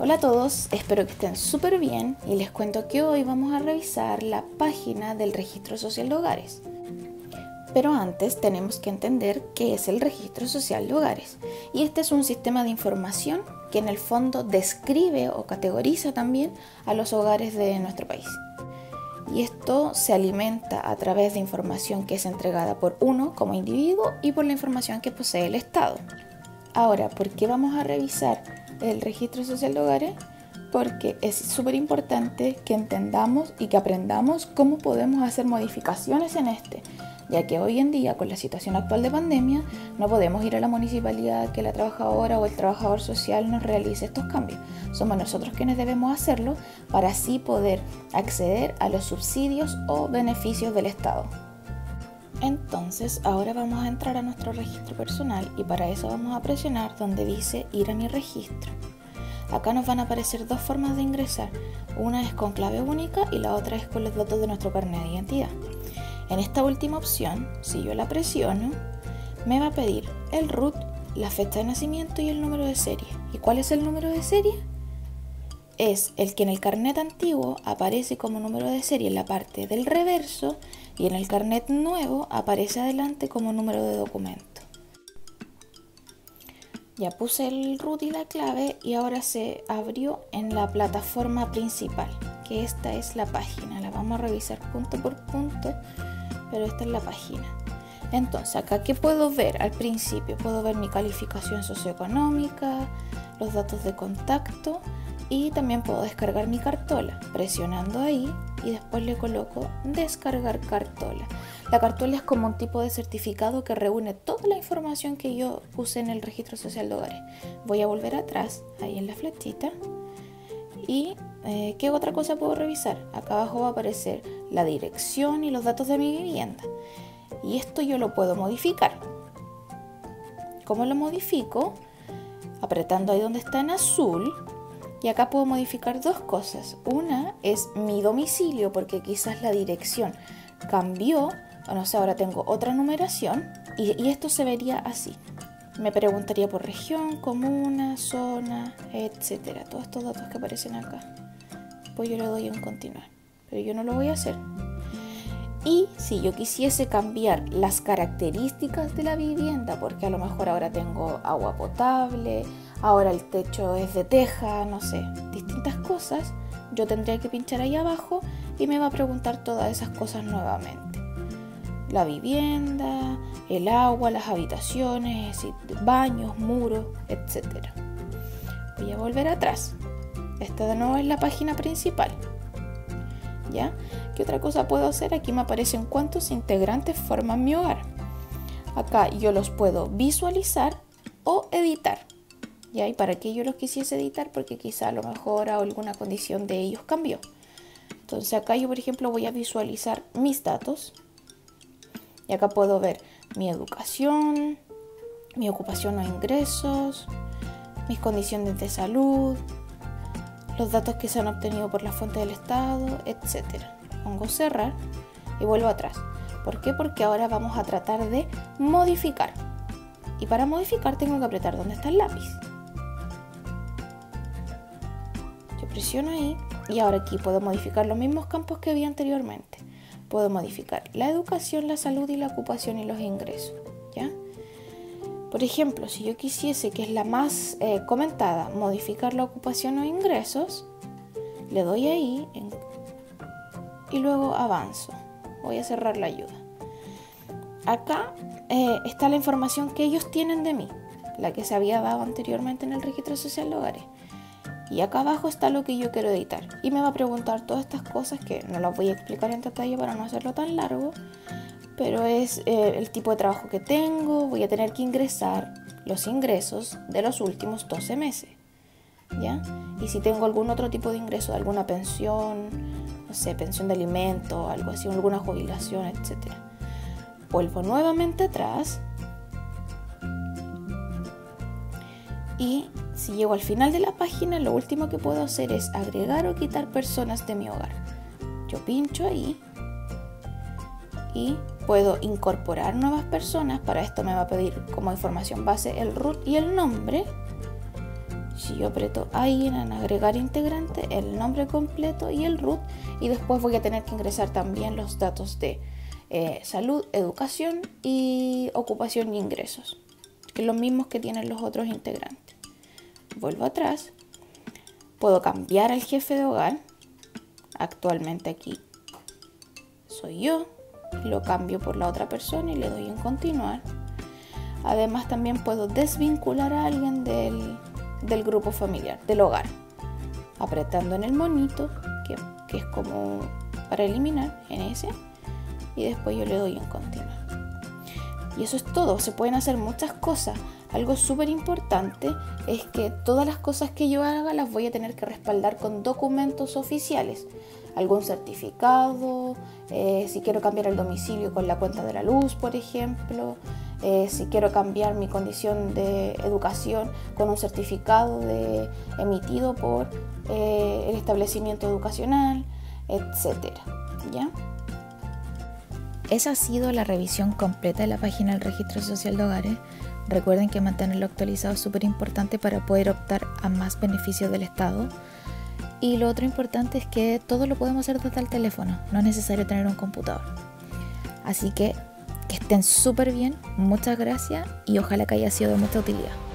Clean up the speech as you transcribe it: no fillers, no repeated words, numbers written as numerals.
Hola a todos, espero que estén súper bien y les cuento que hoy vamos a revisar la página del Registro Social de Hogares. Pero antes tenemos que entender qué es el Registro Social de Hogares. Y este es un sistema de información que en el fondo describe o categoriza también a los hogares de nuestro país. Y esto se alimenta a través de información que es entregada por uno como individuo y por la información que posee el Estado. Ahora, ¿por qué vamos a revisar el Registro Social de Hogares? Porque es súper importante que entendamos y que aprendamos cómo podemos hacer modificaciones en este, ya que hoy en día, con la situación actual de pandemia, no podemos ir a la municipalidad que la trabajadora o el trabajador social nos realice estos cambios. Somos nosotros quienes debemos hacerlo para así poder acceder a los subsidios o beneficios del Estado. Entonces, ahora vamos a entrar a nuestro registro personal y para eso vamos a presionar donde dice ir a mi registro. Acá nos van a aparecer dos formas de ingresar, una es con clave única y la otra es con los datos de nuestro carnet de identidad. En esta última opción, si yo la presiono, me va a pedir el RUT, la fecha de nacimiento y el número de serie. ¿Y cuál es el número de serie? Es el que en el carnet antiguo aparece como número de serie en la parte del reverso y en el carnet nuevo aparece adelante como número de documento. Ya puse el RUT y la clave y ahora se abrió en la plataforma principal, que esta es la página. La vamos a revisar punto por punto, pero esta es la página. Entonces, acá, ¿qué puedo ver? Al principio puedo ver mi calificación socioeconómica, los datos de contacto, y también puedo descargar mi cartola presionando ahí y después le coloco descargar cartola. La cartola es como un tipo de certificado que reúne toda la información que yo puse en el Registro Social de Hogares. Voy a volver atrás, ahí en la flechita. Y ¿qué otra cosa puedo revisar? Acá abajo va a aparecer la dirección y los datos de mi vivienda. Y esto yo lo puedo modificar. ¿Cómo lo modifico? Apretando ahí donde está en azul. Y acá puedo modificar dos cosas. Una es mi domicilio, porque quizás la dirección cambió, o no sé, ahora tengo otra numeración, y esto se vería así. Me preguntaría por región, comuna, zona, etcétera. Todos estos datos que aparecen acá. Pues yo le doy en continuar, pero yo no lo voy a hacer. Y si yo quisiese cambiar las características de la vivienda, porque a lo mejor ahora tengo agua potable, ahora el techo es de teja, no sé, distintas cosas, yo tendría que pinchar ahí abajo y me va a preguntar todas esas cosas nuevamente. La vivienda, el agua, las habitaciones, baños, muros, etc. Voy a volver atrás. Esta de nuevo es la página principal. ¿Ya? ¿Qué otra cosa puedo hacer? Aquí me aparecen cuántos integrantes forman mi hogar. Acá yo los puedo visualizar o editar. ¿Ya? ¿Y para qué yo los quisiese editar? Porque quizá a lo mejor alguna condición de ellos cambió. Entonces acá yo, por ejemplo, voy a visualizar mis datos. Y acá puedo ver mi educación, mi ocupación o ingresos, mis condiciones de salud, los datos que se han obtenido por la fuente del Estado, etc. Pongo cerrar y vuelvo atrás. ¿Por qué? Porque ahora vamos a tratar de modificar. Y para modificar tengo que apretar donde está el lápiz. Yo presiono ahí y ahora aquí puedo modificar los mismos campos que vi anteriormente. Puedo modificar la educación, la salud y la ocupación y los ingresos, ¿ya? Por ejemplo, si yo quisiese, que es la más comentada, modificar la ocupación o ingresos, le doy ahí y luego avanzo. Voy a cerrar la ayuda. Acá está la información que ellos tienen de mí, la que se había dado anteriormente en el Registro Social de Hogares. Y acá abajo está lo que yo quiero editar. Y me va a preguntar todas estas cosas que no las voy a explicar en detalle para no hacerlo tan largo. Pero es el tipo de trabajo que tengo, voy a tener que ingresar los ingresos de los últimos 12 meses, ¿ya? Y si tengo algún otro tipo de ingreso, alguna pensión, no sé, pensión de alimento, algo así, alguna jubilación, etc. Vuelvo nuevamente atrás. Y si llego al final de la página, lo último que puedo hacer es agregar o quitar personas de mi hogar. Yo pincho ahí y puedo incorporar nuevas personas. Para esto me va a pedir como información base el RUT y el nombre. Si yo aprieto ahí en agregar integrante, el nombre completo y el RUT, y después voy a tener que ingresar también los datos de salud, educación y ocupación y ingresos, que son los mismos que tienen los otros integrantes. Vuelvo atrás, puedo cambiar al jefe de hogar, actualmente aquí soy yo, lo cambio por la otra persona y le doy en continuar. Además también puedo desvincular a alguien del grupo familiar, del hogar, apretando en el monito, que es como para eliminar, en ese, y después yo le doy en continuar. Y eso es todo. Se pueden hacer muchas cosas. Algo súper importante es que todas las cosas que yo haga las voy a tener que respaldar con documentos oficiales, algún certificado, si quiero cambiar el domicilio con la cuenta de la luz, por ejemplo, si quiero cambiar mi condición de educación con un certificado emitido por el establecimiento educacional, etcétera, ¿ya? Esa ha sido la revisión completa de la página del Registro Social de Hogares. Recuerden que mantenerlo actualizado es súper importante para poder optar a más beneficios del Estado. Y lo otro importante es que todo lo podemos hacer desde el teléfono, no es necesario tener un computador. Así que estén súper bien, muchas gracias y ojalá que haya sido de mucha utilidad.